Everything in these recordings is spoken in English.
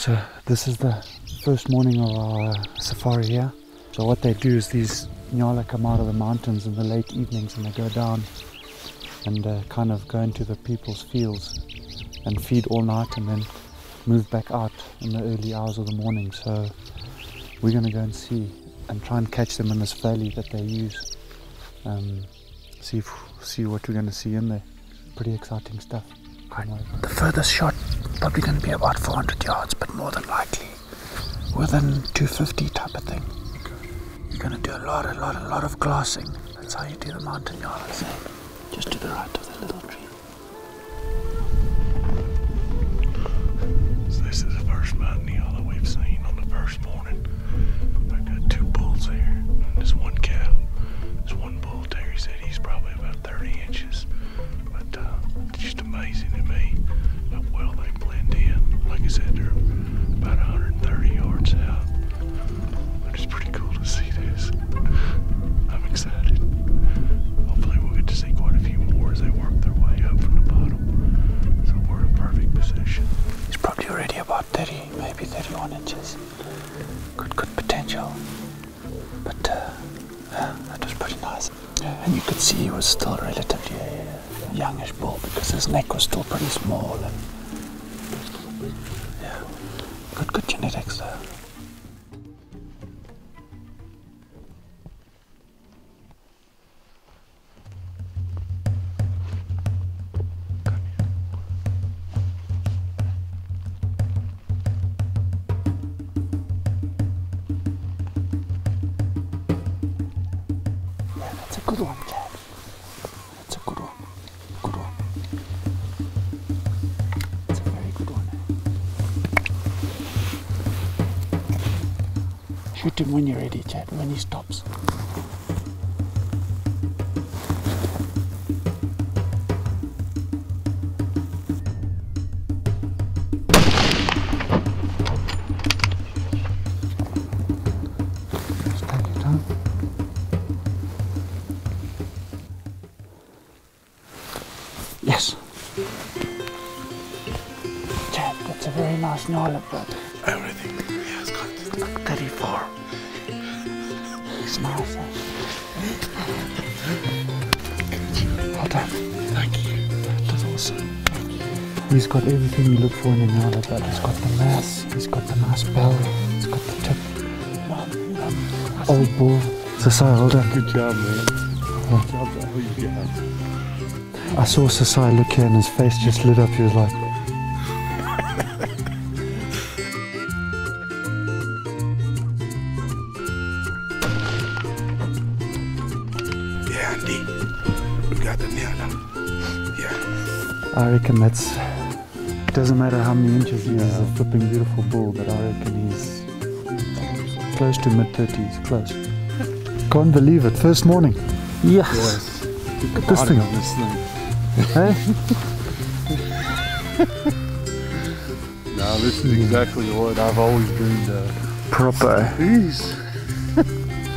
So this is the first morning of our safari here. So what they do is these nyala come out of the mountains in the late evenings and they go down and kind of go into the people's fields and feed all night and then move back out in the early hours of the morning. So we're going to go and see and try and catch them in this valley that they use. See what we're going to see in there. Pretty exciting stuff. Right. The furthest shot probably going to be about 400 yards, but more than likely within 250 type of thing. You're going to do a lot of glassing. That's how you do the mountain nyala. So just to the right of the little tree. So this is the first mountain nyala we've seen on the first morning. I've got two bulls there, and there's one cow. There's one bull, Terry said he's probably about 30 inches. But it's just amazing to me how well they blend in. Like I said, they're about 130 yards out. But it's pretty cool to see this. I'm excited. Hopefully we'll get to see quite a few more as they work their way up from the bottom. So we're in a perfect position. It's probably already about 30, maybe 31 inches. Good potential. But yeah, that was pretty nice. And you could see he was still relatively a youngish bull because his neck was still pretty small. And yeah, good genetics though. Good one, Chad. That's a good one. Good one. It's a very good one. Shoot him when you're ready, Chad, when he stops. Nyala, but everything. Yeah, it's got 34. It's nice. Well done. Thank you. That's awesome. Thank you. He's got everything you look for in a nyala, but he's got the mass, he's got the nice belly, he's got the tip. Old bull. Sisay, hold up. Good job, man. Oh. Good job. I saw Sisay look here and his face just lit up. He was like, I reckon that's, it doesn't matter how many inches he is, he's a flipping beautiful bull, but I reckon he's close to mid-30s, close. Can't believe it, first morning. Yes! Look at this thing. Hey? No, this is exactly what I've always dreamed of. Proper. Jeez.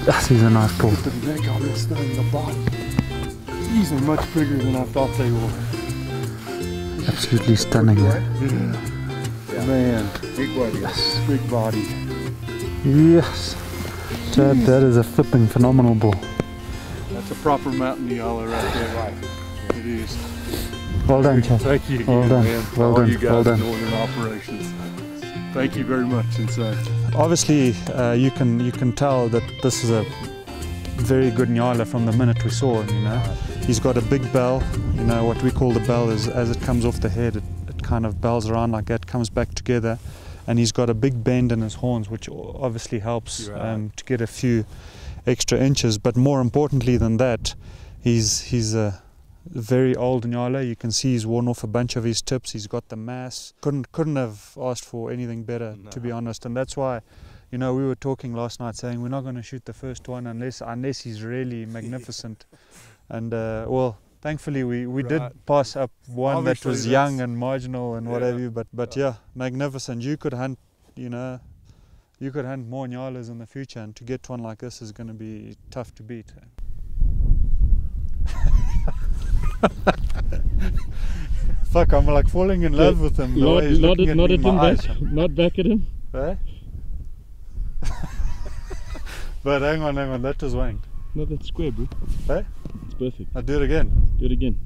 Yes, he's a nice bull. Look at the neck on this thing, the bottom. These are much bigger than I thought they were. Absolutely stunning. Yeah. Man, big body. Yes. Big body. Yes. That is a flipping phenomenal bull. That's a proper mountain nyala right there, right? It is. Well done, Chad. Thank you. Well done. Man. Well done. You guys in Northern Operations. Thank you very much, Sisay. Obviously, you can tell that this is a very good nyala from the minute we saw him. You know. He's got a big bell, you know, what we call the bell is as it comes off the head, it kind of bells around like that, comes back together, and he's got a big bend in his horns, which obviously helps to get a few extra inches. But more importantly than that, he's a very old nyala. You can see he's worn off a bunch of his tips. He's got the mass. Couldn't have asked for anything better, no. To be honest, and that's why. You know, we were talking last night saying we're not going to shoot the first one unless he's really magnificent. And well, thankfully we did pass up one. Obviously that was young and marginal and whatever. Yeah. But yeah, magnificent. You could hunt, you know, you could hunt more nyalas in the future, and to get one like this is going to be tough to beat. Fuck, I'm like falling in love with him. Not back at him. Eh? But hang on, that was wanged. No, that's square, bro. Eh? It's perfect. I'll do it again. Do it again.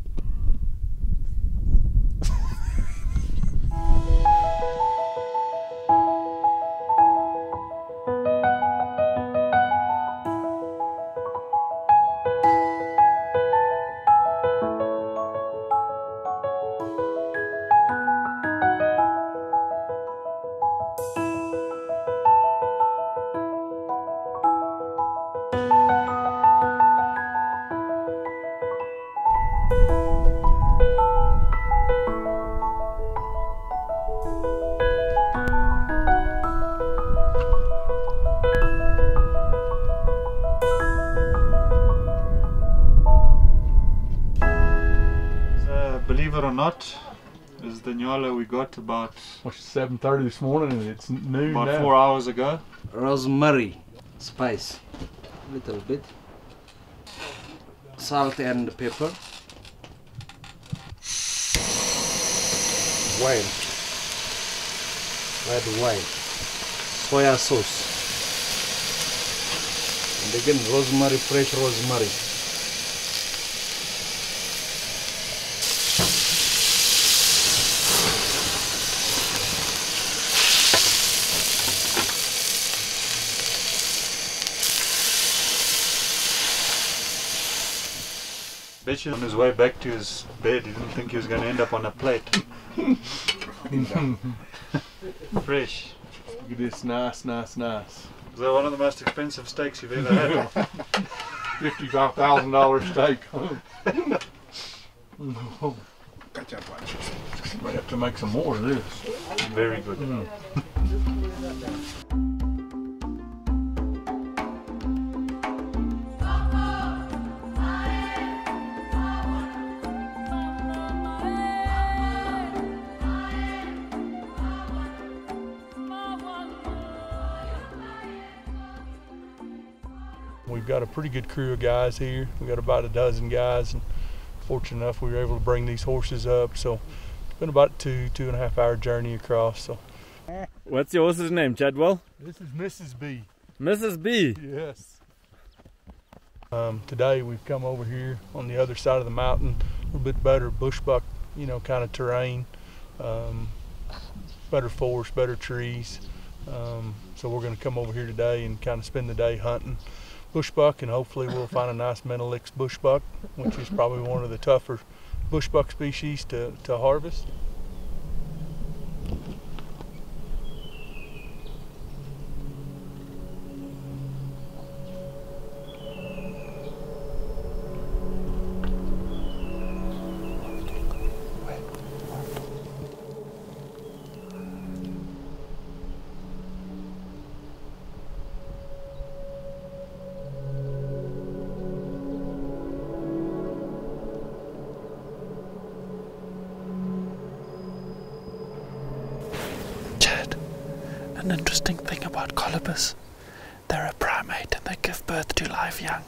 The nyala we got about 7:30 this morning, and it's noon about now. 4 hours ago. Rosemary, spice, a little bit, salt and pepper. Wine, red wine, soya sauce, and again rosemary, fresh rosemary. On his way back to his bed, he didn't think he was going to end up on a plate. Fresh. Look at this, nice. Is that one of the most expensive steaks you've ever had? $55,000 steak. Might have to make some more of this. Very good. Mm. We've got a pretty good crew of guys here. We've got about a dozen guys, and fortunate enough we were able to bring these horses up, so it's been about two and a half hour journey across. So what's your horse's name, Chadwell? This is Mrs. B. Mrs. B? Yes. Today we've come over here on the other side of the mountain, a little bit better bushbuck, you know, kind of terrain, better forest, better trees, so we're going to come over here today and kind of spend the day hunting bushbuck, and hopefully we'll find a nice Menelik's bushbuck, which is probably one of the tougher bushbuck species to harvest. An interesting thing about colobus, they're a primate and they give birth to live young.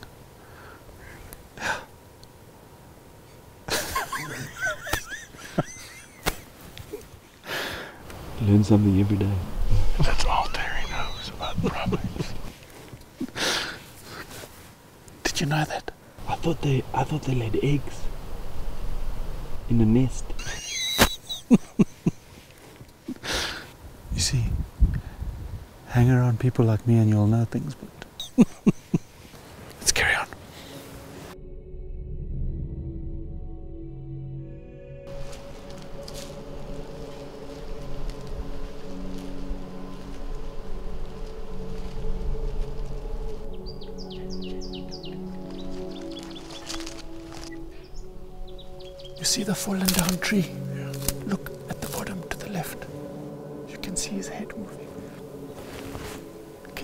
Learn something every day. That's all Terry knows about primates. Did you know that? I thought they laid eggs in a nest. You see. Hang around people like me and you'll know things, but let's carry on. You see the fallen down tree? Yeah. Look at the bottom to the left. You can see his head moving.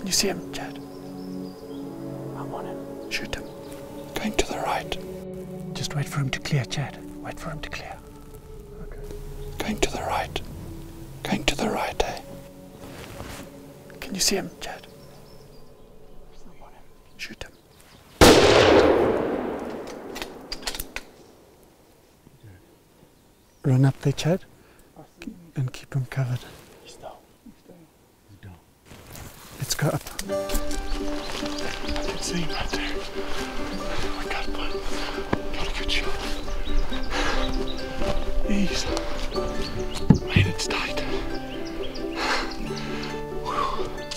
You see him, Chad? I'm on him. Shoot him. Going to the right. Just wait for him to clear, Chad. Wait for him to clear. Okay. Going to the right. Going to the right, eh? Can you see him, Chad? I'm on him. Shoot him. Okay. Run up there, Chad, and keep him covered. He's down. Let's go up. I can see him up there. I got one. Got a good shot. Ease. Man, it's tight.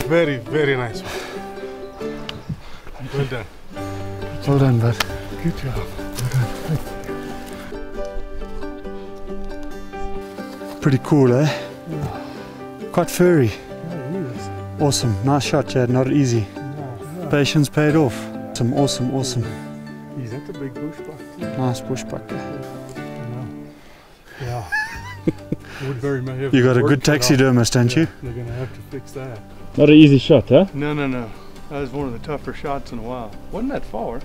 Very, very nice one. Well done. Well done, bud. Good job. Well done. Pretty cool, eh? Yeah. Quite furry. Yeah, it is. Awesome. Nice shot, Chad. Not easy. No. Patience paid off. Some awesome. Is that the big bushbuck? Nice bushbuck. Yeah. Woodbury may have. You got a good taxidermist, don't you? They're going to have to fix that. Not an easy shot, huh? No. That was one of the tougher shots in a while. Wasn't that far?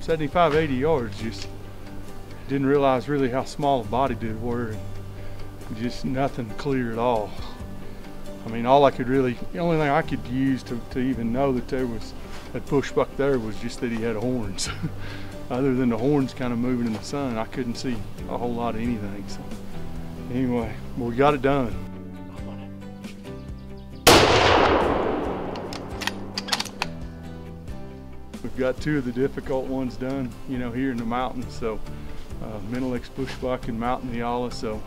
75, 80 yards. Just didn't realize really how small a body did were. Just nothing clear at all. I mean, all I could really, the only thing I could use to even know that there was that bushbuck there was just that he had horns. Other than the horns kind of moving in the sun, I couldn't see a whole lot of anything. So anyway, we got it done. We've got two of the difficult ones done, you know, here in the mountains. So Menelik's bushbuck and mountain nyala. So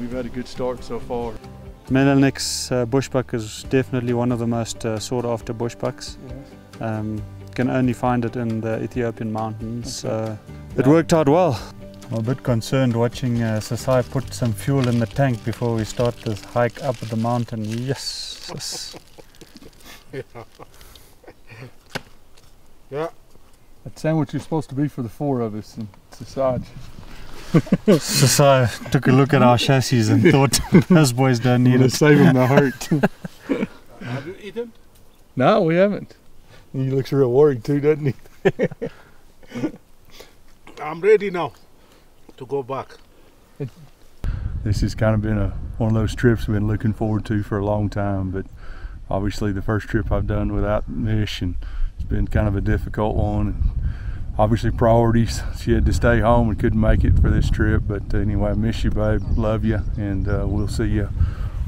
we've had a good start so far. Menelik's bushbuck is definitely one of the most sought-after bushbucks. Yes. Can only find it in the Ethiopian mountains. Okay. It worked out well. I'm a bit concerned watching Sisay put some fuel in the tank before we start this hike up the mountain. Yes. Yeah. That sandwich is supposed to be for the four of us and Sisay. Sisay took a look at our chassis and thought, those boys don't need it. Save them the hurt. Have you eaten? No, we haven't. He looks real worried too, doesn't he? I'm ready now to go back. This has kind of been one of those trips I've been looking forward to for a long time, but obviously the first trip I've done without Mish, and it's been kind of a difficult one. Obviously priorities, she had to stay home and couldn't make it for this trip, but anyway, I miss you, babe, love you, and we'll see you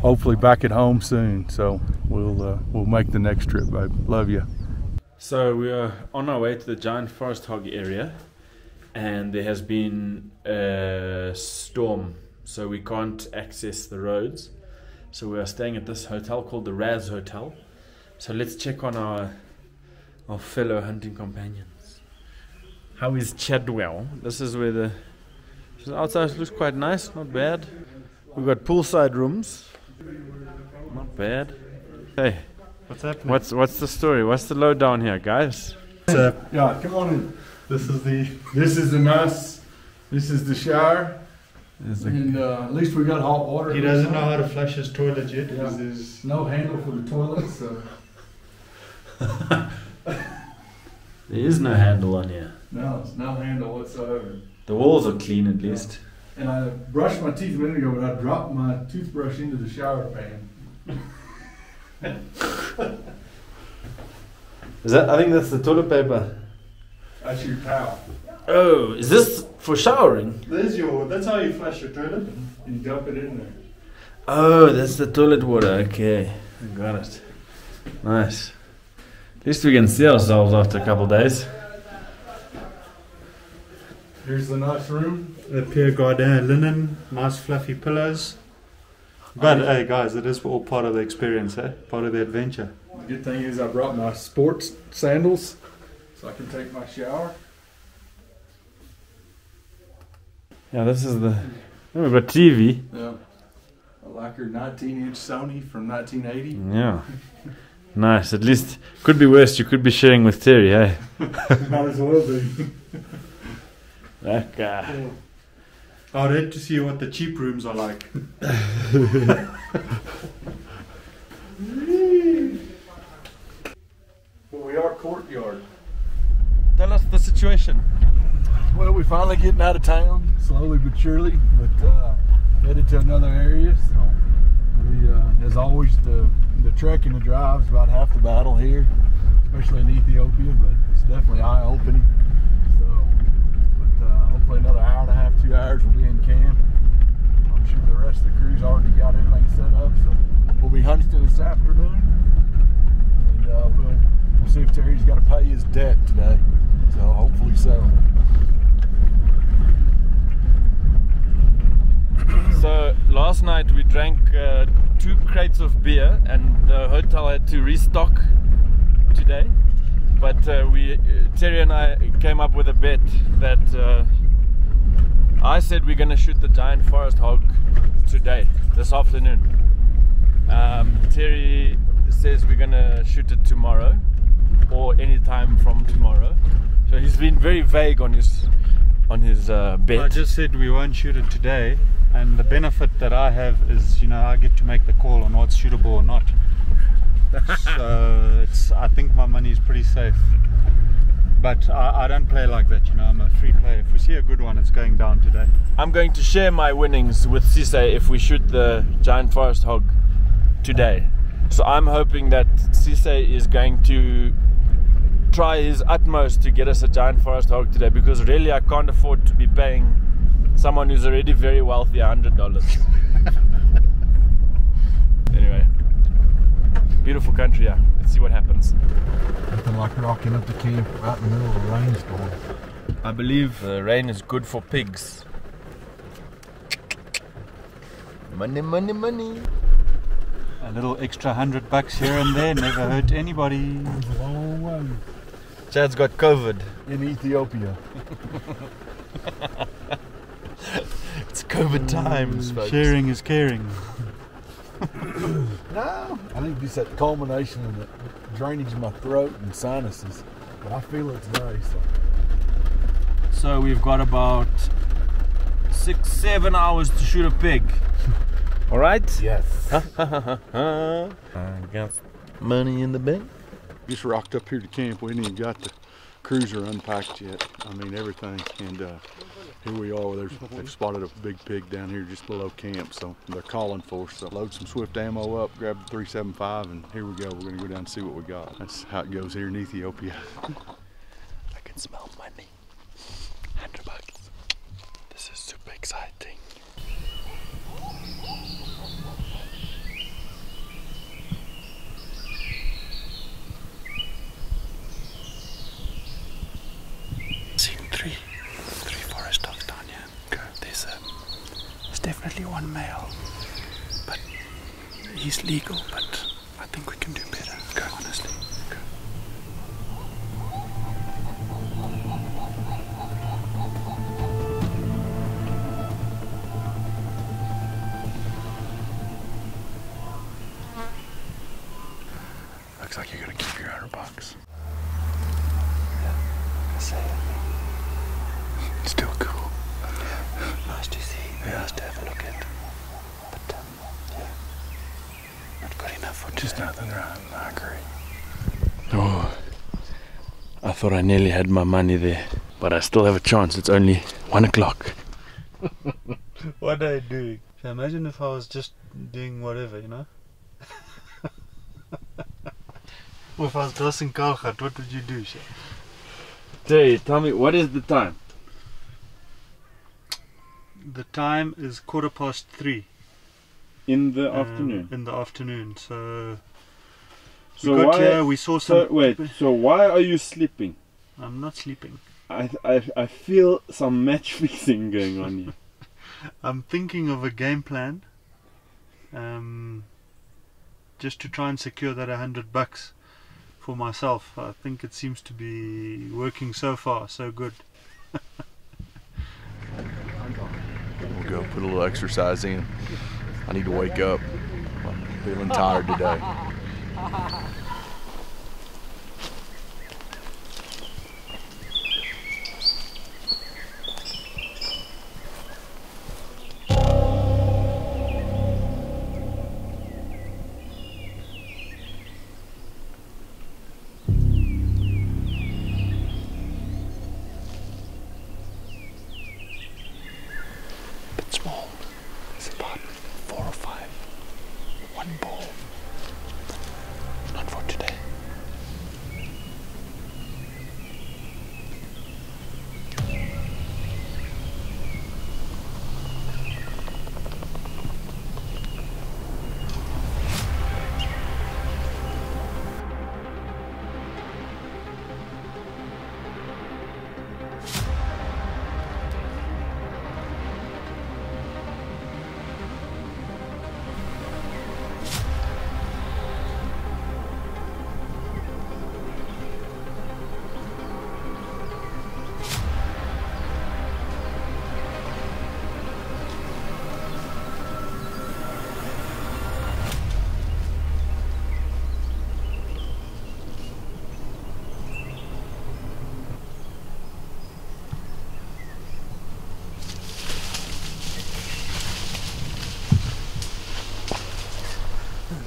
hopefully back at home soon. So we'll make the next trip, babe, love you. So we are on our way to the giant forest hog area, and there has been a storm, so we can't access the roads. So we are staying at this hotel called the Raz Hotel. So let's check on our fellow hunting companion. How is Chadwell? This is where the outside looks quite nice, not bad. We've got poolside rooms, not bad. Hey, what's happening? What's the story? What's the lowdown here, guys? Yeah, come on in. This is the shower. And at least we got hot water. He doesn't know how to flush his toilet yet. Yeah. There's no handle for the toilet, so. There is no handle on here. No, it's no handle whatsoever. The walls are clean at least. And I brushed my teeth a minute ago, but I dropped my toothbrush into the shower pan. Is that? I think that's the toilet paper. That's your towel. Oh, is this for showering? That's how you flush your toilet. You dump it in there. Oh, that's the toilet water. Okay, I got it. Nice. At least we can see ourselves after a couple of days. Here's the nice room. The Pierre Gardin linen, nice fluffy pillows. But hey guys, it is all part of the experience, eh? Part of the adventure. The good thing is I brought my sports sandals so I can take my shower. Yeah, this is the... Oh, we've got TV. Yeah. I like her 19-inch Sony from 1980. Yeah. Nice. At least, could be worse, you could be sharing with Terry, eh? Might as well be. That guy. Yeah. I'd hate to see what the cheap rooms are like. Well, we are courtyard. Tell us the situation. Well, we're finally getting out of town, slowly but surely, but headed to another area. So there's always the trek and the drive's about half the battle here, especially in Ethiopia, but it's definitely eye-opening. Another hour and a half, 2 hours, we'll be in camp. this afternoon, and we'll see if Terry's got to pay his debt today. So hopefully so. So last night we drank 2 crates of beer, and the hotel had to restock today. But Terry and I came up with a bet that I said we're going to shoot the giant forest hog today, this afternoon. Terry says we're going to shoot it tomorrow, or any time from tomorrow. So he's been very vague on his bet. I just said we won't shoot it today, and the benefit that I have is, you know, I get to make the call on what's shootable or not. So it's, I think my money is pretty safe. But I don't play like that, you know, I'm a free player. If we see a good one, it's going down today. I'm going to share my winnings with Sisay if we shoot the giant forest hog today. So I'm hoping that Sisay is going to try his utmost to get us a giant forest hog today, because really I can't afford to be paying someone who's already very wealthy $100. Anyway, beautiful country, yeah. Let's see what happens. Nothing like rocking up the camp right in the middle of a rainstorm. I believe the rain is good for pigs. Money, money, money. A little extra $100 here and there never hurt anybody. Long way. Chad's got COVID. In Ethiopia. It's COVID times, folks. Sharing is caring. No, I think it's that culmination of the drainage in my throat and sinuses, but I feel it today. So we've got about 6-7 hours to shoot a pig. All right? Yes. I got money in the bank. Just rocked up here to camp. We ain't even got the cruiser unpacked yet. I mean everything, and here we are. They've spotted a big pig down here just below camp, so they're calling for us. So load some Swift ammo up, grab the 375, and here we go. We're gonna go down and see what we got. That's how it goes here in Ethiopia. I can smell money. $100. This is super exciting. Definitely one male, but he's legal, but I think we can do better, honestly. Go. Looks like you're gonna keep your $100. Yeah, I say it. Still cool. Yeah. Nice to see. Yeah. Nice to have a look at, but yeah, not good enough for just today. Nothing right. I agree. Oh, I thought I nearly had my money there, but I still have a chance. It's only 1 o'clock. What are I doing? So imagine if I was just doing whatever, you know. Or if I was crossing Kalgat, what would you do, sir? Terry, tell me, what is the time? The time is 3:15 in the afternoon. In the afternoon, so we got here. We saw some. Wait. So why are you sleeping? I'm not sleeping. I feel some match fixing going on here. I'm thinking of a game plan. Just to try and secure that $100 for myself. I think it seems to be working so far. So good. Go put a little exercise in. I need to wake up. I'm feeling tired today.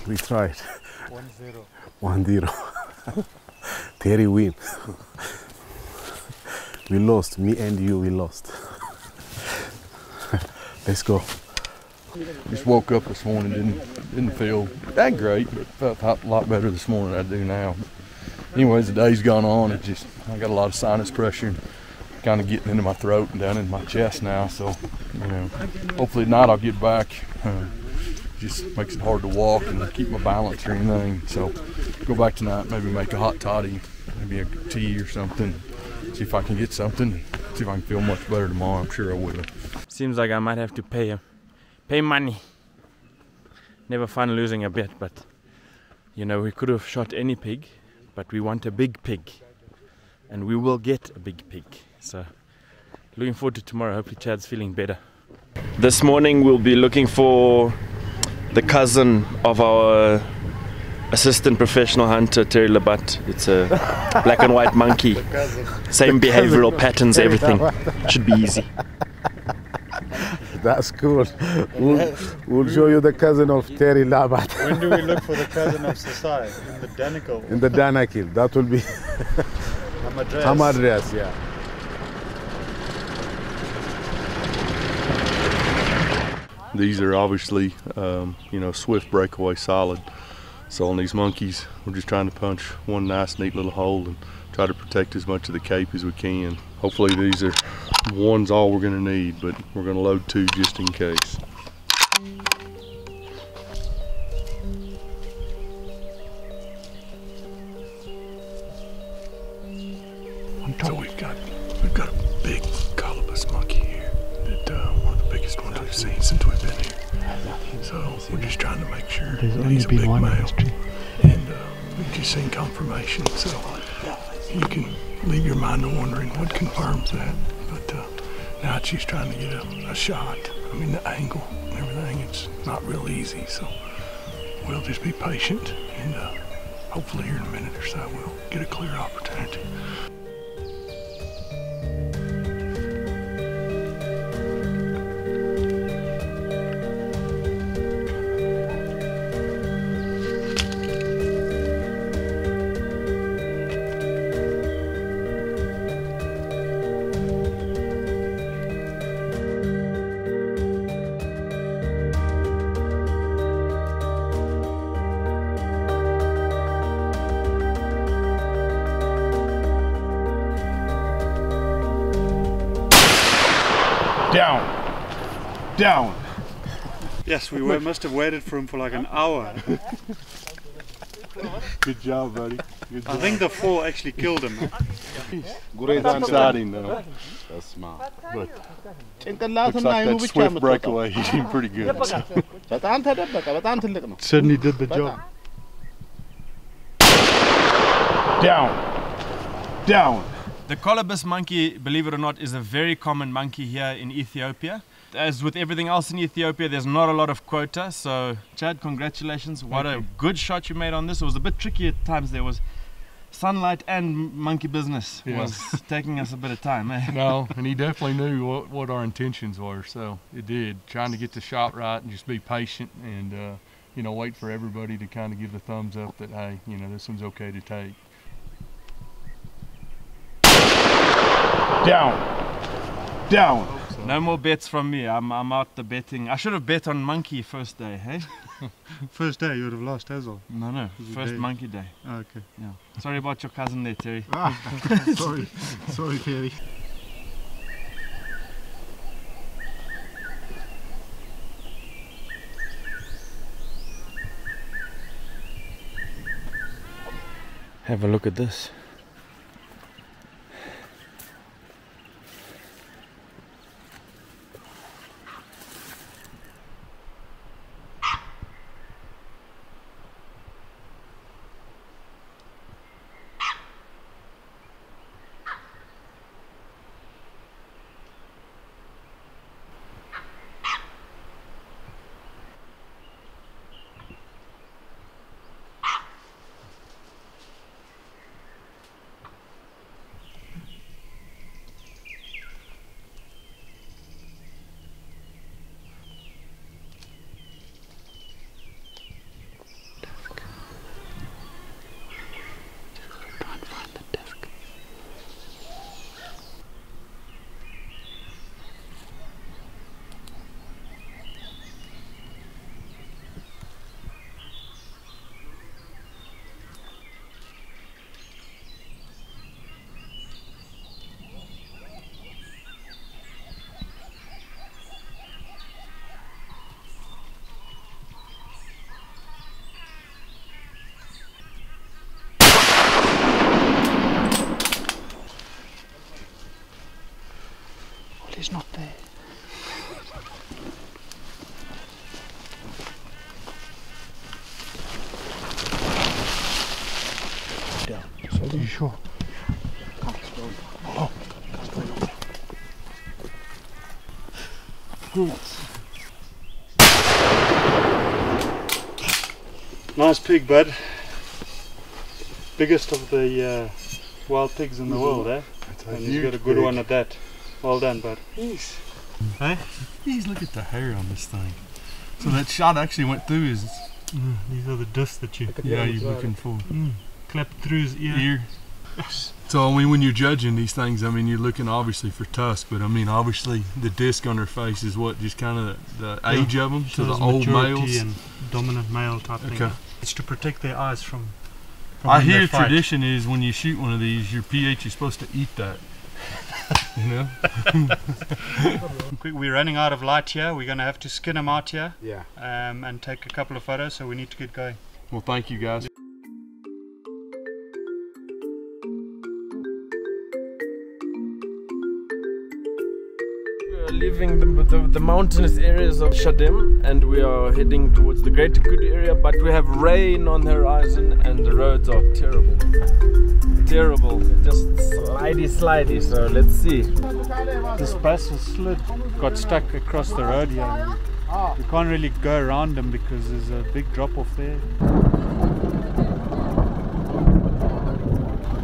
We tried. 1-0. 1-0. Terry win. We lost. Me and you, we lost. Let's go. Just woke up this morning, didn't feel that great, but felt a lot better this morning than I do now. Anyways, the day's gone on. It just, I got a lot of sinus pressure and kind of getting into my throat and down into my chest now. So, you know, hopefully tonight I'll get back. Just makes it hard to walk and keep my balance or anything. So, go back tonight, maybe make a hot toddy, maybe a tea or something. See if I can get something. See if I can feel much better tomorrow. I'm sure I will. Seems like I might have to pay money. Never fun losing a bet, but you know, we could have shot any pig, but we want a big pig, and we will get a big pig. So, looking forward to tomorrow. Hopefully Chad's feeling better. This morning we'll be looking for the cousin of our assistant professional hunter, Terry Labatt. It's a black and white monkey. Same behavioral patterns, everything. Should be easy. That's cool. We'll show you the cousin of Terry Labatt. When do we look for the cousin of Sisay? In the Danakil. In the Danakil. That will be... Hamadres, yeah. These are obviously, you know, swift breakaway solid. So on these monkeys, we're just trying to punch one nice, neat little hole and try to protect as much of the cape as we can. Hopefully these are one's all we're gonna need, but we're gonna load two just in case. So we've got a big Colobus monkey here. That one of the biggest ones we've seen since we've been here. So we're just trying to make sure that he's a big male, and we've just seen confirmation. So you can leave your mind wondering what confirms that. But now it's just trying to get a shot. I mean, the angle and everything, it's not real easy. So we'll just be patient, and hopefully here in a minute or so we'll get a clear opportunity. Down. Yes, we must have waited for him for like an hour. Good job, buddy. Good job. I think the fall actually killed him. Great starting though. That's smart. But looks like that swift breakaway hit him pretty good. Certainly did the job. Down. Down. The Colobus monkey, believe it or not, is a very common monkey here in Ethiopia. As with everything else in Ethiopia, there's not a lot of quota. So, Chad, congratulations. What a good shot you made on this. It was a bit tricky at times. There was sunlight and monkey business. Yeah. Was taking us a bit of time. Eh? No, and he definitely knew what our intentions were. So, it did. Trying to get the shot right and just be patient and, you know, wait for everybody to kind of give the thumbs up that, hey, you know, this one's okay to take. Down. Down. No more bets from me. I'm out the betting. I should have bet on monkey first day, hey? First day, you would have lost, Hazel. No. First day. Monkey day. Oh, okay. Yeah. Sorry about your cousin there, Terry. Ah, sorry. Sorry, Terry. Have a look at this. sure. Oh. Good. Nice pig, bud. Biggest of the wild pigs in the world, eh? That's and he's got a good pig. One at that. Well done, bud. Yes. Hey? Please look at the hair on this thing. So that shot actually went through his... these are the discs that you're looking for. Clapped through his ear. Yes. So I mean, when you're judging these things, I mean, you're looking obviously for tusk, but I mean, obviously the disc on their face is what, just kind of the age of them, so the old males? And dominant male type thing. It's to protect their eyes from... I hear tradition is when you shoot one of these, your pH is supposed to eat that. You know? We're running out of light here. We're going to have to skin them out here and take a couple of photos, so we need to get going. Well, thank you guys. We are leaving the mountainous areas of Shadim and we are heading towards the greater Kudu area, but we have rain on the horizon and the roads are terrible. Terrible, just slidey, so let's see. This bicycle slid, got stuck across the road here. You can't really go around them because there's a big drop off there.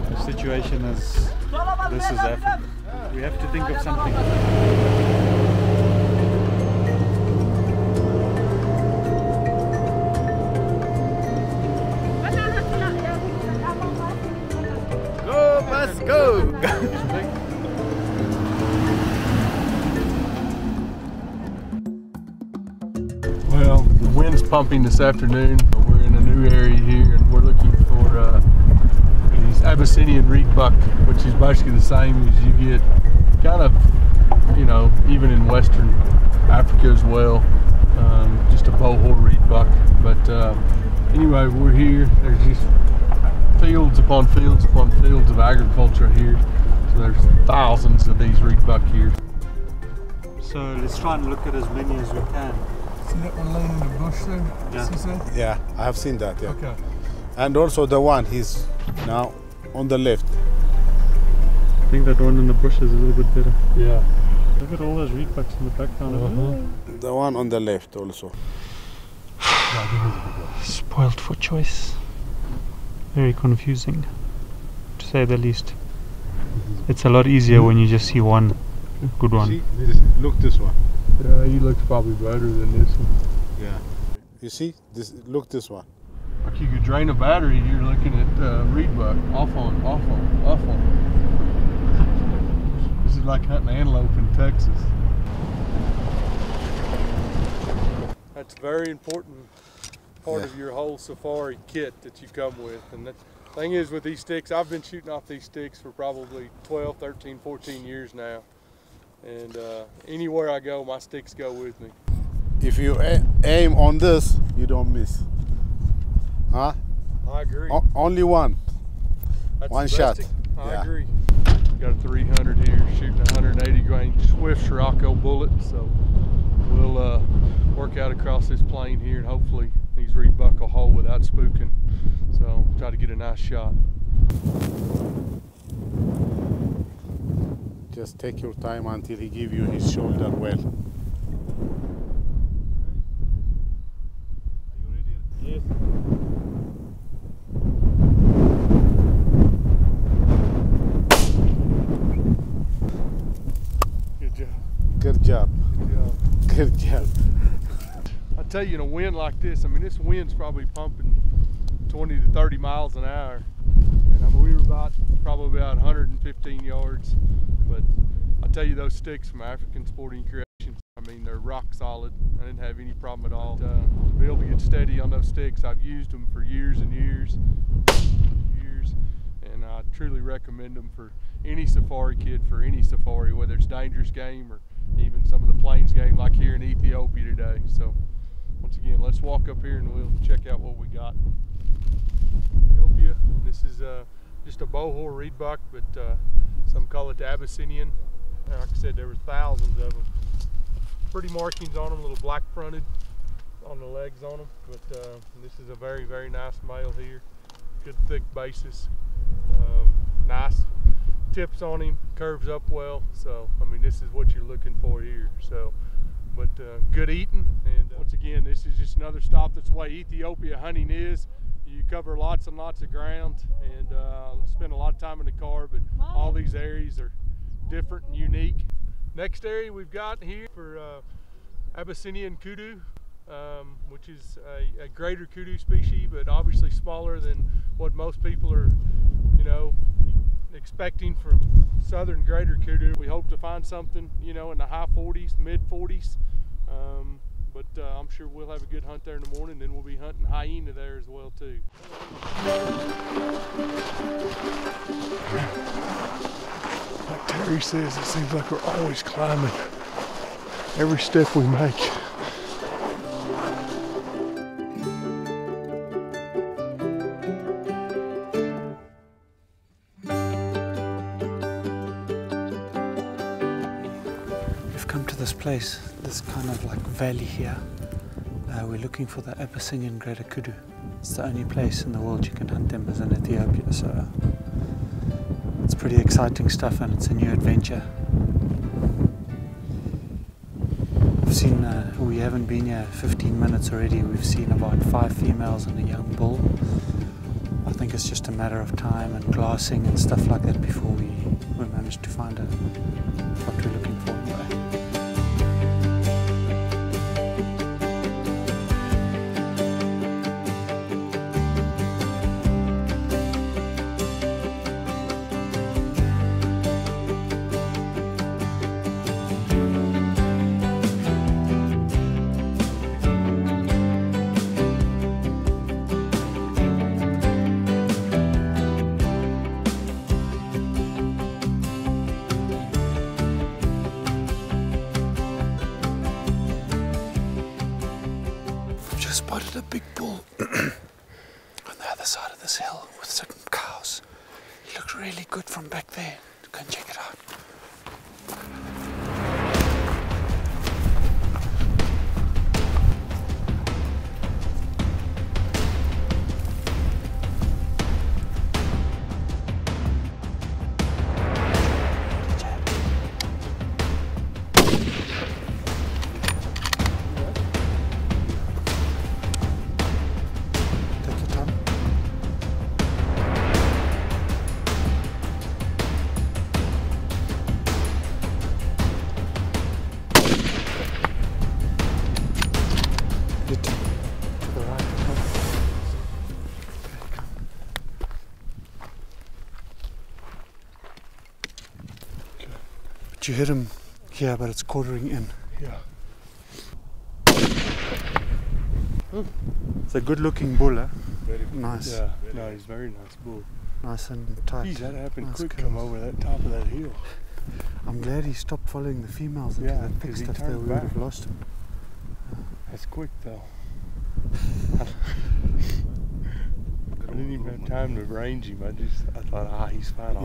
The situation is, this is Africa. We have to think of something. Go! Well, the wind's pumping this afternoon. We're in a new area here and we're looking for these Abyssinian reed buck, which is basically the same as you get kind of, you know, even in Western Africa as well. Just a Bohor reed buck. But anyway, we're here. There's just fields upon fields upon fields of agriculture here. So there's thousands of these reed buck here. So let's try and look at as many as we can. See that one laying in the bush there? Yeah. Sisay? Yeah, I have seen that, yeah. Okay. And also the one, he's now on the left. I think that one in the bush is a little bit better. Yeah. Look at all those reed bucks in the background of it. The one on the left also. Spoiled for choice. Very confusing, to say the least. It's a lot easier when you just see one good one. See, look this one. Yeah, he looks probably better than this one. Yeah. You see, look this one. Like you could drain a battery, you're looking at reed buck. Off on, off on, off on. This is like hunting antelope in Texas. That's very important. Part of your whole safari kit that you come with. And the thing is with these sticks, I've been shooting off these sticks for probably 12, 13, 14 years now. And anywhere I go, my sticks go with me. If you aim on this, you don't miss. Huh? I agree. Only one. That's one shot. I agree. Got a 300 here, shooting 180 grain Swift Scirocco bullet. So we'll work out across this plain here and hopefully these reed buck a hole without spooking, so try to get a nice shot. Just take your time until he gives you his shoulder well. Are you ready? Yes. Good job. Good job. Good job. Good job. Tell you, in a wind like this, I mean, this wind's probably pumping 20 to 30 miles an hour, and I mean, we were probably about 115 yards. But I tell you, those sticks from African Sporting Creations, I mean, they're rock solid. I didn't have any problem at all. But, to be able to get steady on those sticks, I've used them for years and years, and I truly recommend them for any safari kid, for any safari, whether it's dangerous game or even some of the plains game, like here in Ethiopia today. So. Once again, let's walk up here and we'll check out what we got. Ethiopia, this is just a Bohor reed buck, but some call it the Abyssinian. Like I said, there were thousands of them. Pretty markings on them, little black fronted on the legs on them. But this is a very, very nice male here. Good thick basis. nice tips on him, curves up well. So I mean, this is what you're looking for here. So good eating, and once again, this is just another stop. That's the way Ethiopia hunting is. You cover lots and lots of ground, and spend a lot of time in the car, but all these areas are different and unique. Next area we've got here for Abyssinian kudu, which is a greater kudu species, but obviously smaller than what most people are, you know, expecting from southern greater kudu. We hope to find something, you know, in the high 40s, mid 40s. I'm sure we'll have a good hunt there in the morning. Then we'll be hunting hyena there as well too. Like Terry says, it seems like we're always climbing every step we make. Place, this kind of like valley here, we're looking for the Abyssinian greater kudu. It's the only place in the world you can hunt them as in Ethiopia, so it's pretty exciting stuff and it's a new adventure. We've seen, we haven't been here 15 minutes already, we've seen about 5 females and a young bull. I think it's just a matter of time and glassing and stuff like that before we manage to find what we're looking for anyway. Spotted a big bull on the other side of this hill with some cows. He looks really good from back there. Go and check it out. You hit him here, but it's quartering in. Yeah. Oh. It's a good-looking bull, huh? Very nice. Yeah. No, he's a very nice bull. Nice and tight. Geez, that happened nice quick. Curls. Come over that top of that hill. I'm glad he stopped following the females into that thick stuff there. We would have lost him. That's quick, though. I didn't even have time to range him. I thought, he's fine.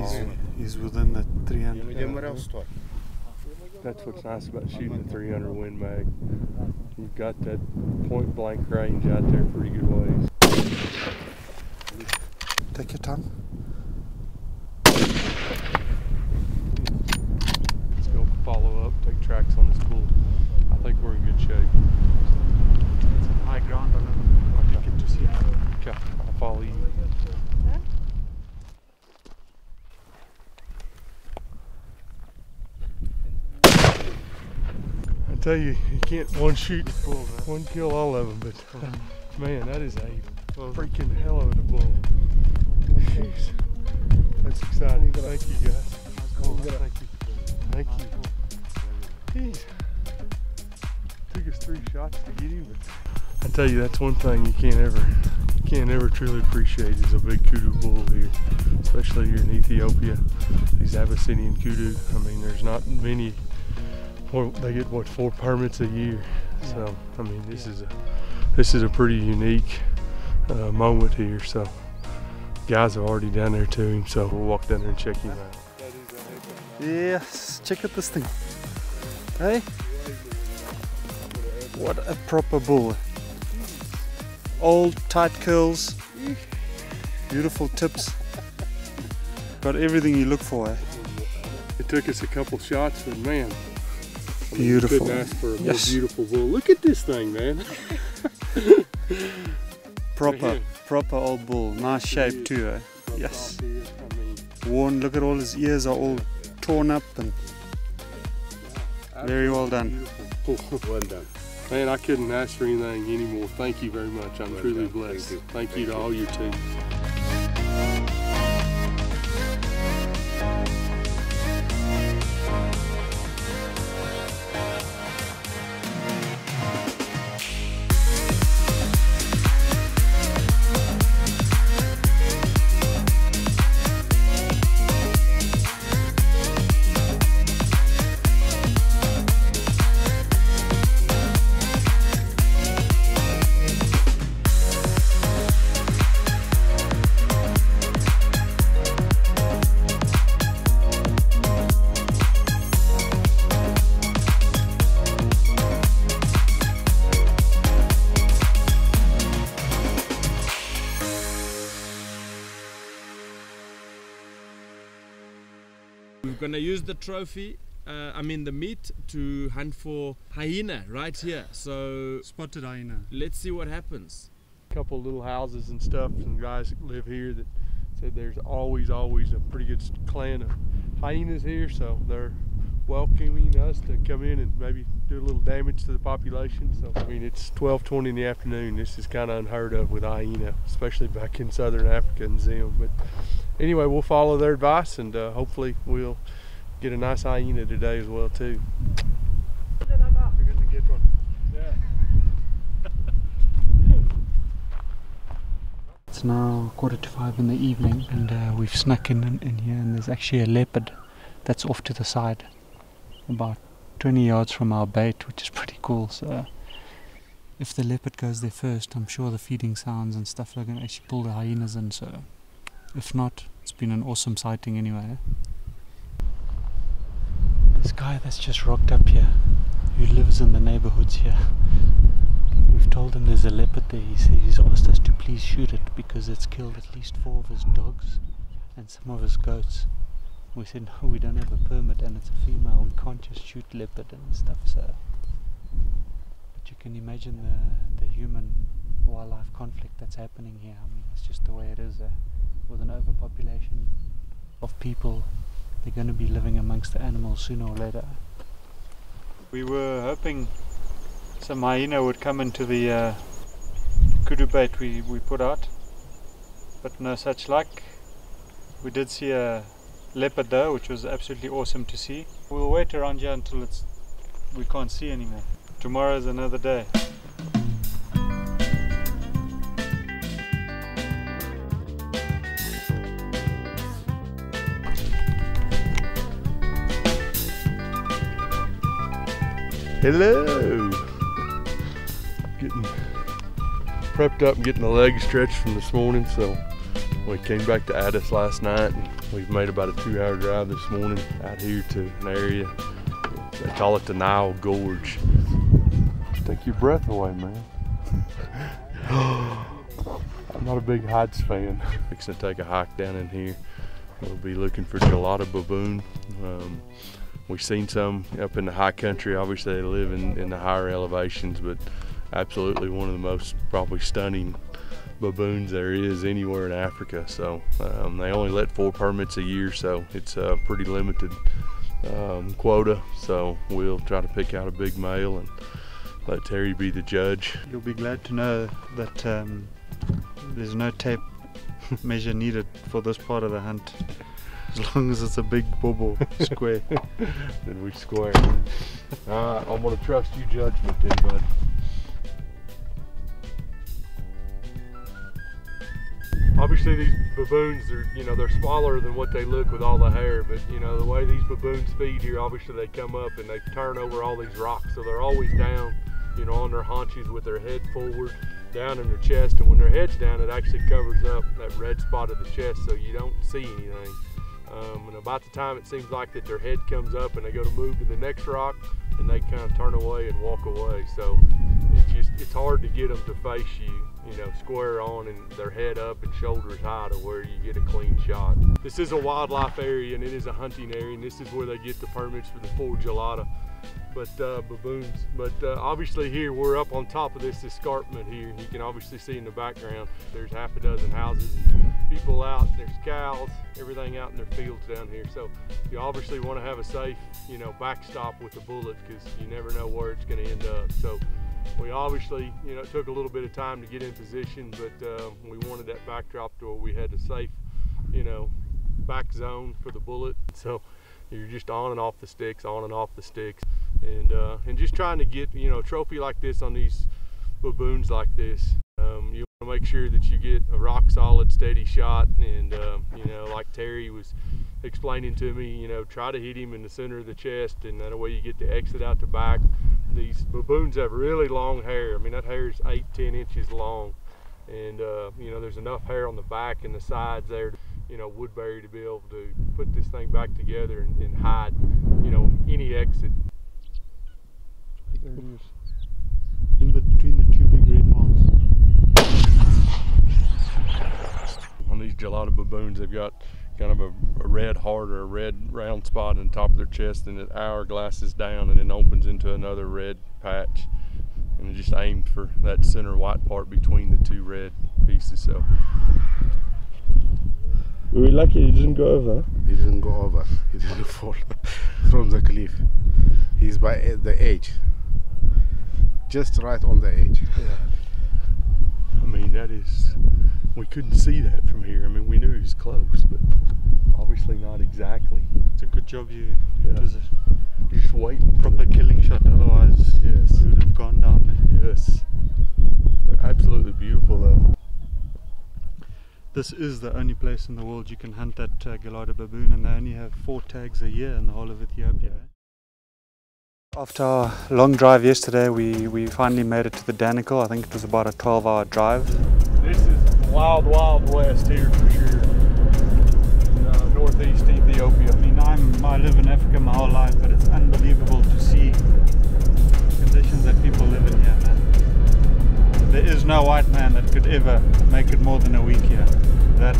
He's within the 300. That's what's nice about shooting the 300 Win Mag. You've got that point blank range out there pretty good ways. Take your time. Let's go follow up, take tracks on this bull. I think we're in good shape. It's high ground on him. I think it just hit. Okay, I'll follow you. Tell you, you can't one kill all of them, but man, that is a freaking hell of a bull. Jeez, that's exciting. Thank you guys. Thank you. Jeez, took us 3 shots to get him. I tell you, that's one thing you can't ever truly appreciate is a big kudu bull here, especially here in Ethiopia. These Abyssinian kudu. I mean, there's not many. They get what 4 permits a year, so I mean this is a pretty unique moment here. So guys are already down there to him, so we'll walk down there and check him out. Yes, check out this thing. Hey, what a proper bull! Old tight curls, beautiful tips. Got everything you look for. It took us a couple shots, and man, I mean, beautiful. Couldn't ask for a more beautiful bull. Look at this thing, man. proper old bull. Nice shape too, eh? Yes. Worn. Look at all his ears are all torn up and very well done. Well done. Man, I couldn't ask for anything anymore. Thank you very much. I'm truly blessed. Thank you to all your team. We're gonna use the trophy, the meat, to hunt for hyena right here. So spotted hyena. Let's see what happens. A couple little houses and stuff, some guys that live here that said there's always a pretty good clan of hyenas here, so they're welcoming us to come in and maybe do a little damage to the population. So I mean, it's 12:20 in the afternoon. This is kind of unheard of with hyena, especially back in southern Africa and Zim. But anyway, we'll follow their advice, and hopefully we'll get a nice hyena today as well too. You're gonna get one. Yeah. It's now 4:45 in the evening, and we've snuck in here, and there's actually a leopard that's off to the side, about 20 yards from our bait, which is pretty cool. So if the leopard goes there first, I'm sure the feeding sounds and stuff are gonna actually pull the hyenas in. So if not, it's been an awesome sighting anyway. This guy that's just rocked up here, who lives in the neighborhoods here, we've told him there's a leopard there. He said he's asked us to please shoot it because it's killed at least 4 of his dogs and some of his goats. We said no, we don't have a permit, and it's a female, we can't just shoot leopard and stuff. So, but you can imagine the human wildlife conflict that's happening here. I mean, it's just the way it is. With an overpopulation of people, they're going to be living amongst the animals sooner or later. We were hoping some hyena would come into the kudu bait we put out, but no such luck. We did see a leopard though, which was absolutely awesome to see. We'll wait around here until we can't see anymore. Tomorrow's another day. Hello! Getting prepped up and getting the legs stretched from this morning, so we came back to Addis last night, and we've made about a 2-hour drive this morning out here to an area, they call it the Nile Gorge. Take your breath away, man. I'm not a big heights fan. We're gonna take a hike down in here. We'll be looking for gelada baboon. We've seen some up in the high country. Obviously they live in the higher elevations, but absolutely one of the most probably stunning baboons there is anywhere in Africa. So they only let 4 permits a year, so it's a pretty limited quota. So we'll try to pick out a big male and let Terry be the judge. You'll be glad to know that there's no tape measure needed for this part of the hunt. As long as it's a big bubble square. Then we square. Alright, I'm gonna trust your judgment then, bud. Obviously these baboons are, they're smaller than what they look with all the hair, but the way these baboons feed here, obviously they come up and they turn over all these rocks, so they're always down, on their haunches with their head forward, down in their chest, and when their head's down it actually covers up that red spot of the chest so you don't see anything. And about the time it seems like that their head comes up and they go to move to the next rock, and they kind of turn away and walk away. So it's hard to get them to face you, you know, square on and their head up and shoulders high to where you get a clean shot. This is a wildlife area and it is a hunting area, and this is where they get the permits for the full gelada baboons. But obviously here we're up on top of this escarpment here, and you can obviously see in the background there's half a dozen houses, people out, there's cows, everything out in their fields down here. So you obviously want to have a safe, you know, backstop with a bullet, because you never know where it's going to end up. So we obviously, you know, it took a little bit of time to get in position, but we wanted that backdrop to where we had a safe, you know, back zone for the bullet. So you're just on and off the sticks, on and off the sticks, and just trying to get, you know, a trophy like this on these baboons like this. You want to make sure that you get a rock solid, steady shot, and you know, like Terry was explaining to me, you know, try to hit him in the center of the chest, and that way you get the exit out the back. These baboons have really long hair. I mean, that hair is 8-10 inches long, and you know, there's enough hair on the back and the sides there, you know, Woodbury to be able to put this thing back together and hide, you know, any exit. Right there it is, in between the two big red marks. On these gelada baboons, they've got kind of a red heart or a red round spot on top of their chest, and it hourglasses down and then opens into another red patch, and it just aimed for that center white part between the two red pieces. So we were lucky he didn't go over. He didn't go over. He didn't fall from the cliff. He's by the edge. Just right on the edge. Yeah. I mean, that is, we couldn't see that from here. I mean, we knew he was close, but obviously not exactly. It's a good job you, yeah. You're just waiting. Proper killing shot, otherwise, yes, you would have gone down there. Yes. They're absolutely beautiful though. This is the only place in the world you can hunt that gelada baboon, and they only have 4 tags a year in the whole of Ethiopia. After our long drive yesterday, we finally made it to the Danakil. I think it was about a 12-hour drive. This is wild, wild west here for sure. Northeast Ethiopia. I mean, I live in Africa my whole life, but it's unbelievable to see the conditions that people live in here, man. There is no white man that could ever make it more than a week here. That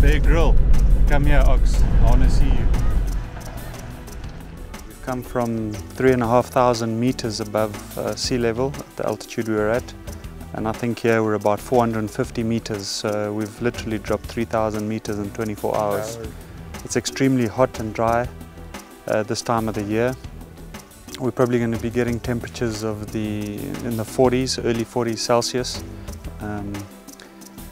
Bear Grill, come here Ox, I want to see you. We've come from 3,500 meters above sea level at the altitude we were at, and I think here we're about 450 meters, so we've literally dropped 3,000 meters in 24 hours. It's extremely hot and dry this time of the year. We're probably going to be getting temperatures of in the 40s, early 40s Celsius.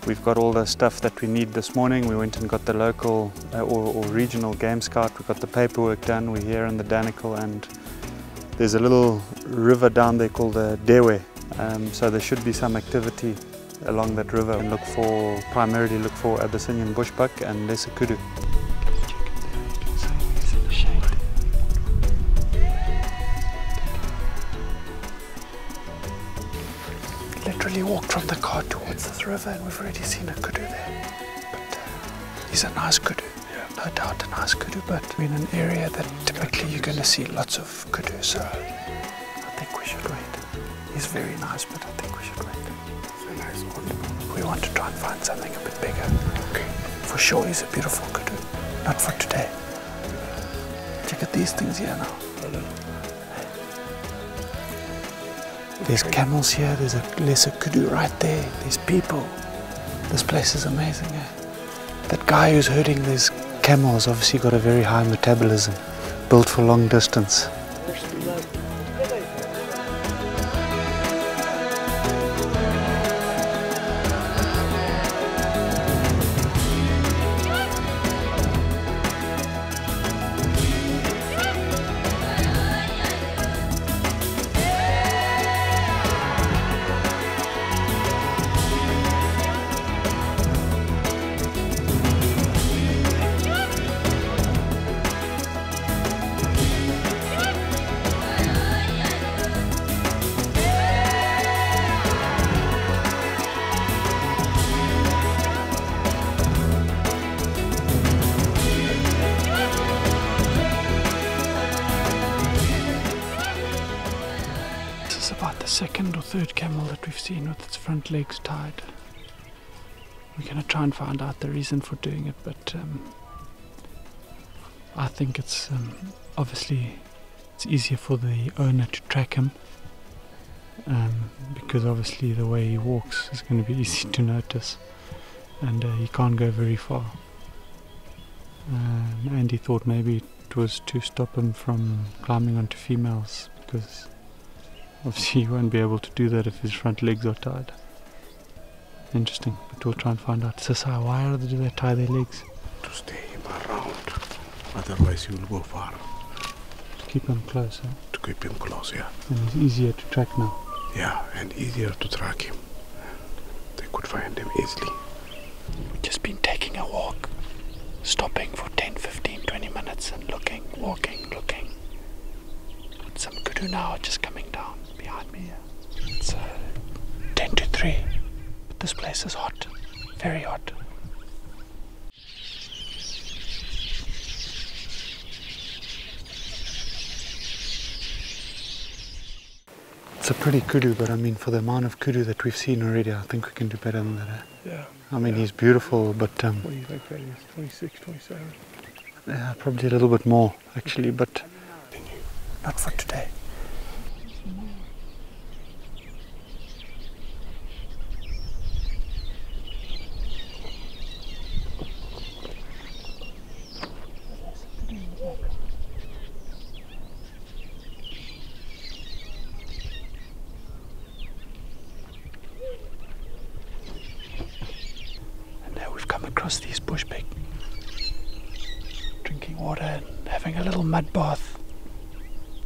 We've got all the stuff that we need this morning. We went and got the local or regional game scout. We've got the paperwork done. We're here in the Danakil, and there's a little river down there called the Dewe. So there should be some activity along that river, and primarily look for Abyssinian bushbuck and lesser kudu. Literally walked from the car towards this river, and we've already seen a kudu there. But he's a nice kudu, yeah. No doubt a nice kudu, but we're in an area that typically you're going to see lots of kudu, so I think we should wait. He's very nice, but I think we should wait. It's a nice one. We want to try and find something a bit bigger. Okay. For sure he's a beautiful kudu, not for today. Check out these things here now. There's camels here, there's a lesser kudu right there, there's people. This place is amazing. Eh? That guy who's herding these camels obviously got a very high metabolism, built for long distance. second or third camel that we've seen with its front legs tied. We're going to try and find out the reason for doing it, but I think it's obviously it's easier for the owner to track him, because obviously the way he walks is going to be easy to notice, and he can't go very far. And he thought maybe it was to stop him from climbing onto females, because obviously he won't be able to do that if his front legs are tied. Interesting, but we'll try and find out. Sisay, why do they tie their legs? To stay him around, otherwise he will go far. To keep him close, huh? To keep him close, yeah. And it's easier to track now. Yeah, and easier to track him. They could find him easily. We've just been taking a walk, stopping for 10, 15, 20 minutes and looking, walking, looking. And some kudu now are just coming down behind me here. It's 10 to 3. This place is hot, very hot. It's a pretty kudu, but I mean, for the amount of kudu that we've seen already, I think we can do better than that. Yeah. I mean, yeah. He's beautiful, but... what do you think that is? 26, 27? Yeah, probably a little bit more, actually, but not for today. These bushbuck drinking water and having a little mud bath,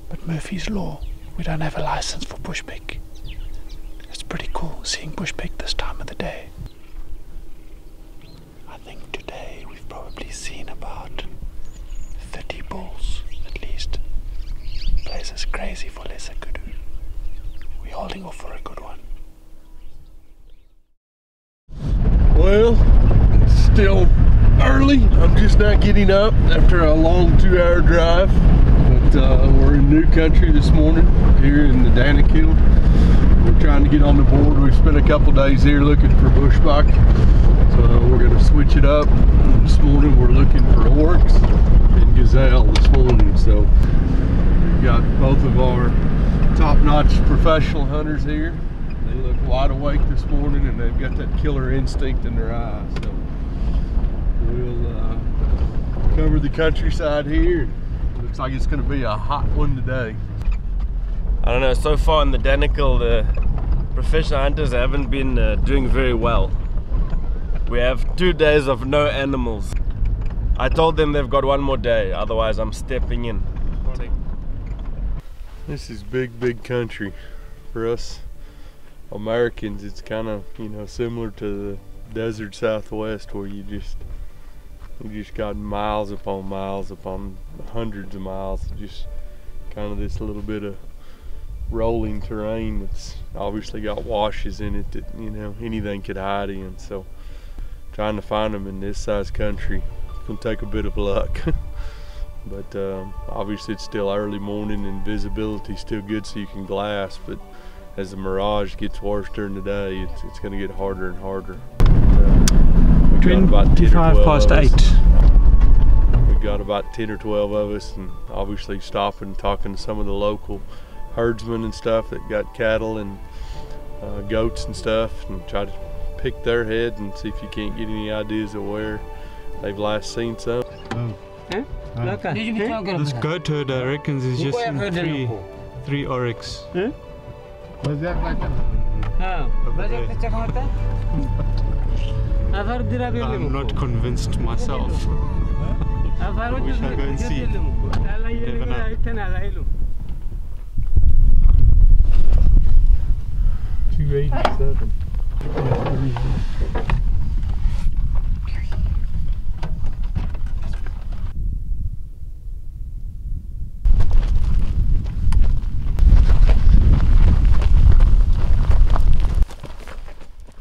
but Murphy's law, we don't have a license for bushbuck. It's pretty cool seeing bushbuck this time of the day. I think today we've probably seen about 30 bulls at least. The place is crazy for lesser kudu. We're holding off for a good one. Well, still early. I'm just not getting up after a long 2-hour drive, but we're in new country this morning here in the Danakil. We're trying to get on the board. We've spent a couple days here looking for bushbuck, so we're going to switch it up. This morning we're looking for oryx and gazelle this morning, so we've got both of our top-notch professional hunters here. They look wide awake this morning and they've got that killer instinct in their eyes, so we'll cover the countryside here. Looks like it's going to be a hot one today. I don't know, so far in the Danakil, the professional hunters haven't been doing very well. We have 2 days of no animals. I told them they've got one more day, otherwise I'm stepping in. This is big, big country. For us Americans, it's kind of, you know, similar to the desert Southwest, where you just got miles upon miles upon hundreds of miles, just kind of this little bit of rolling terrain that's obviously got washes in it that, you know, anything could hide in. So trying to find them in this size country, it's gonna take a bit of luck. But obviously it's still early morning and visibility's still good, so you can glass, but as the mirage gets worse during the day, it's gonna get harder and harder. 25 past 8. We've got about 10 or 12 of us, and obviously stopping and talking to some of the local herdsmen and stuff that got cattle and goats and stuff, and try to pick their head and see if you can't get any ideas of where they've last seen some. Oh. Huh? Huh? This goat herd, I reckon, is just three oryx. Huh? I'm not convinced myself. We shall go and see.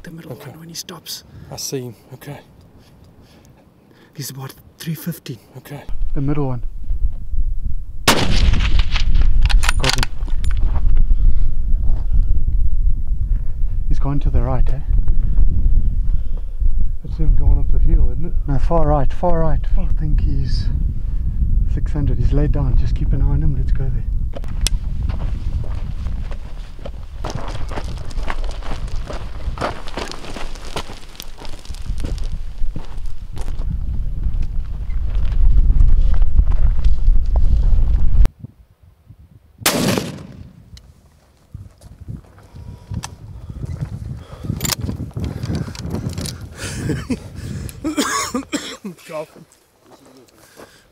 The middle one when he stops. I see him, okay. He's about 350. Okay. The middle one. Got him. gone to the right, eh? That's him going up the hill, isn't it? No, far right, far right. I think he's 600. He's laid down. Just keep an eye on him. Let's go there.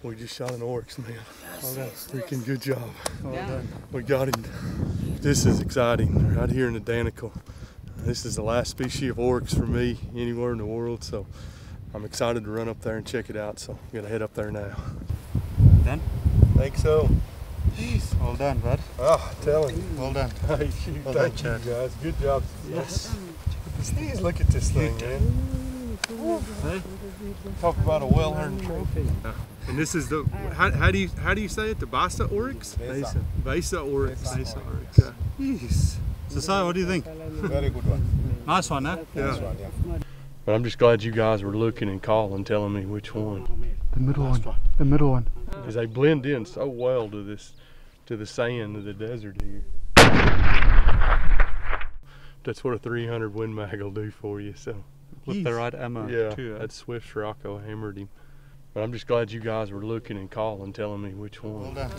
We just shot an oryx, man. Well done. Freaking good job. Well done. We got him. This is exciting. Right here in the Danakil. This is the last species of oryx for me anywhere in the world, so I'm excited to run up there and check it out. So I'm gonna head up there now. Done? I think so. Jeez. Well done, bud. Ah, tell him. Well done. Thank you, guys. Good job. Yes. Please look at this thing, man. Huh? Talk about a well-earned trophy. And this is the how do you say it? The Beisa oryx? Beisa oryx. Beisa oryx. Yes. Sisay, what do you think? Very good one. Nice one, eh? Yeah. But I'm just glad you guys were looking and calling, telling me which one. The middle one. The middle one. Because they blend in so well to this, to the sand of the desert here. That's what a 300 Win Mag will do for you. So. With the right ammo too. That Swift Scirocco hammered him. But I'm just glad you guys were looking and calling, telling me which one. Well done.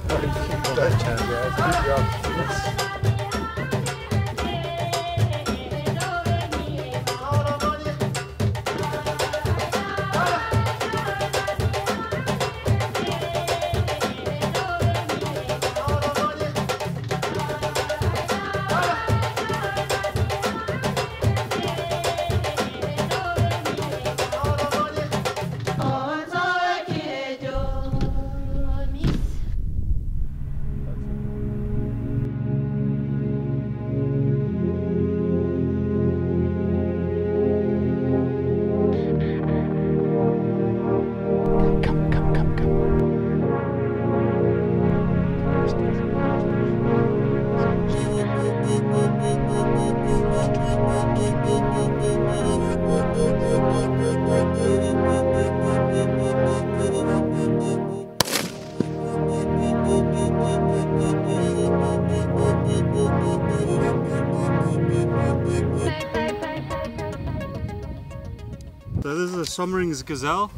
Soemmerring's gazelle.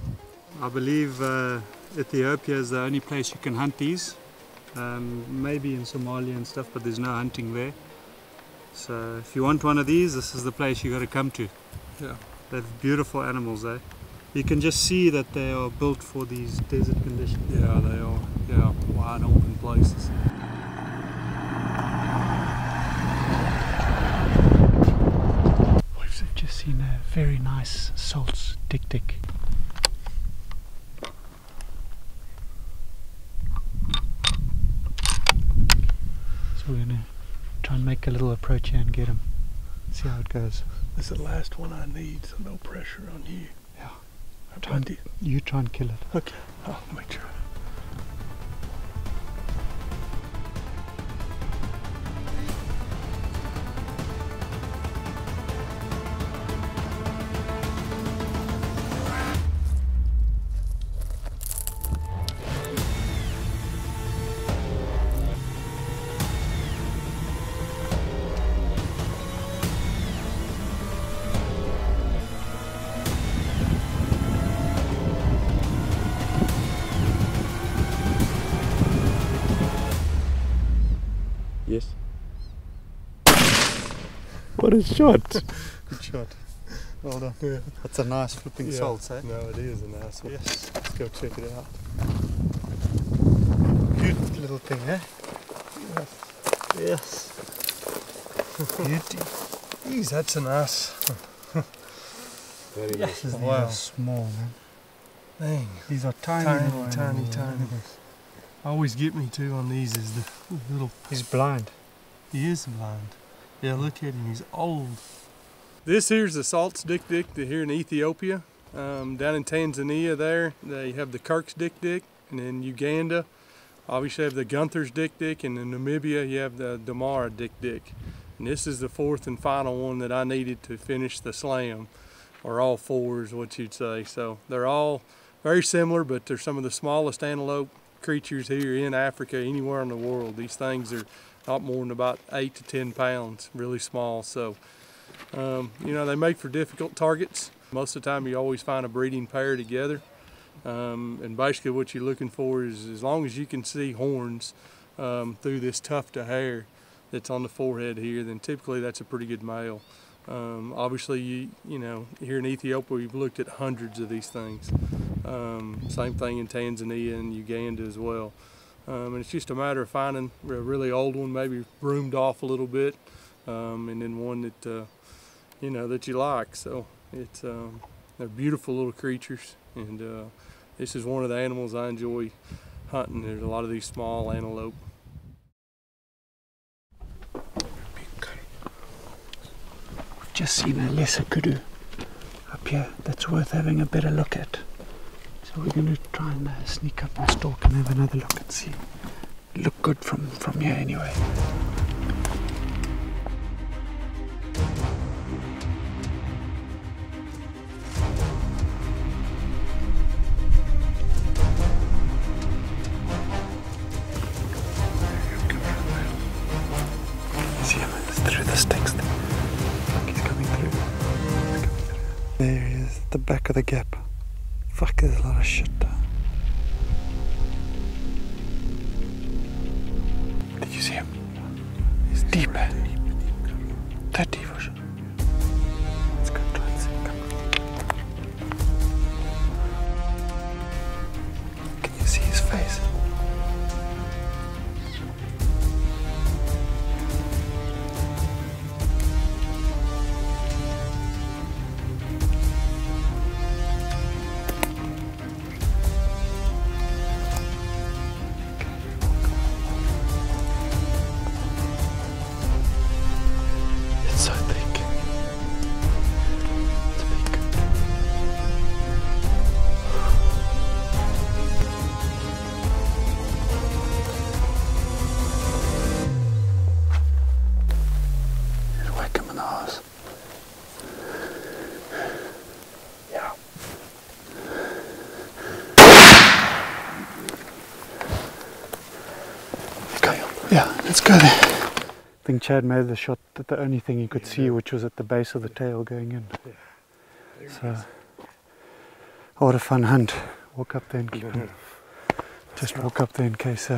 I believe Ethiopia is the only place you can hunt these. Maybe in Somalia and stuff, but there's no hunting there. So if you want one of these, this is the place you got to come to. Yeah, they're beautiful animals, eh? You can just see that they are built for these desert conditions. Yeah, they are. Yeah, wide open places. We've just seen a very nice Salt's dik dik. So we're gonna try and make a little approach here and get him. See how it goes. This is the last one I need, so no pressure on you. Yeah. You try and kill it. Okay. I'll make sure. What a shot! Good shot. Well done. Yeah. That's a nice flipping salt, eh? No, it is a nice one. Yes. Let's go check it out. Cute little thing, eh? Yes. Beauty. Jeez, that's a nice. Very nice. These are small, man. Dang. These are tiny. I always get me too on these is the little... He's blind. He is blind. Yeah, look at him, he's old. This here's the Salt's dik dik here in Ethiopia. Down in Tanzania there, they have the Kirk's dik dik, and in Uganda, obviously have the Gunther's dik dik, and in Namibia you have the Damara dik dik. And this is the fourth and final one that I needed to finish the slam, or all four is what you'd say. So they're all very similar, but they're some of the smallest antelope creatures here in Africa, anywhere in the world. These things are not more than about 8 to 10 pounds, really small. So, you know, they make for difficult targets. Most of the time you always find a breeding pair together. And basically what you're looking for is, as long as you can see horns through this tuft of hair that's on the forehead here, then typically that's a pretty good male. Obviously, you know, here in Ethiopia, we've looked at hundreds of these things. Same thing in Tanzania and Uganda as well. And it's just a matter of finding a really old one, maybe broomed off a little bit, and then one that, you know, that you like. So it's, they're beautiful little creatures. And this is one of the animals I enjoy hunting. There's a lot of these small antelope. Just seen a lesser kudu up here that's worth having a better look at. So we're going to try and sneak up and stalk and have another look and see. Look good from here anyway. See him through the sticks. Fuck, he's coming through. There he is, at the back of the gap. Fuck, there's a lot of shit down. Did you see him? He's deep, eh? Deep. That deep, or shit. Let's go try and see him. Come. Can you see his face? Let's go there. I think Chad made the shot that the only thing he could see, which was at the base of the tail going in. Yeah. So, what a fun hunt. Walk up there and keep him. Just walk up there in case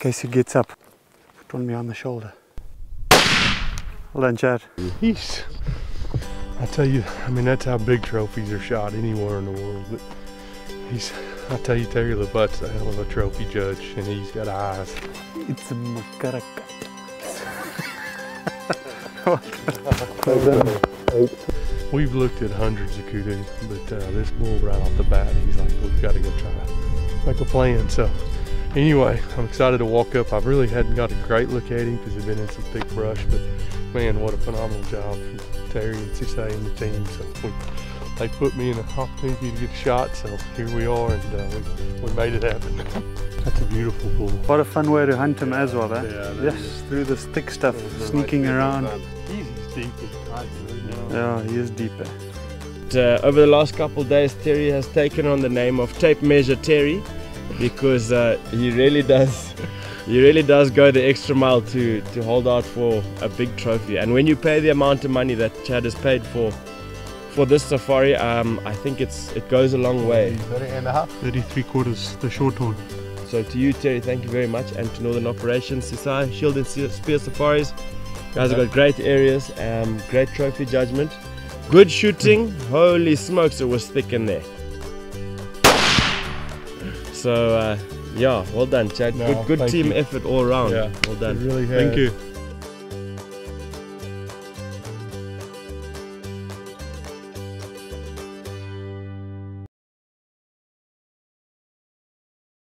he gets up. Put one behind the shoulder. Well done, Chad. Yeesh. I tell you, I mean, that's how big trophies are shot anywhere in the world. But he's, I tell you, Terry Labatt's a hell of a trophy judge, and he's got eyes. It's a makaraka. We've looked at hundreds of kudu, but this bull right off the bat, he's like, we've got to go try it. Make a plan. So anyway, I'm excited to walk up. I really hadn't got a great look at him because he'd been in some thick brush, but man, what a phenomenal job from Terry and Sisay and the team. So they put me in an opportunity to get a shot, so here we are, and we made it happen. That's a beautiful bull. What a fun way to hunt him as well, eh? Yeah, yes, through this thick stuff, sneaking around. He's deep. Yeah, he is deeper. Over the last couple of days, Terry has taken on the name of Tape Measure Terry, because he really does go the extra mile to hold out for a big trophy. And when you pay the amount of money that Chad has paid for this safari, I think it goes a long way. 30 and a half? 33 quarters, the short horn. So to you, Terry, thank you very much, and to Northern Operations, Sisay, Shield and Spear Safaris. You guys have got great areas, great trophy judgment, good shooting. Holy smokes, it was thick in there. So yeah, well done, Chad. Good team effort all around. Yeah, well done. It really has. Thank you.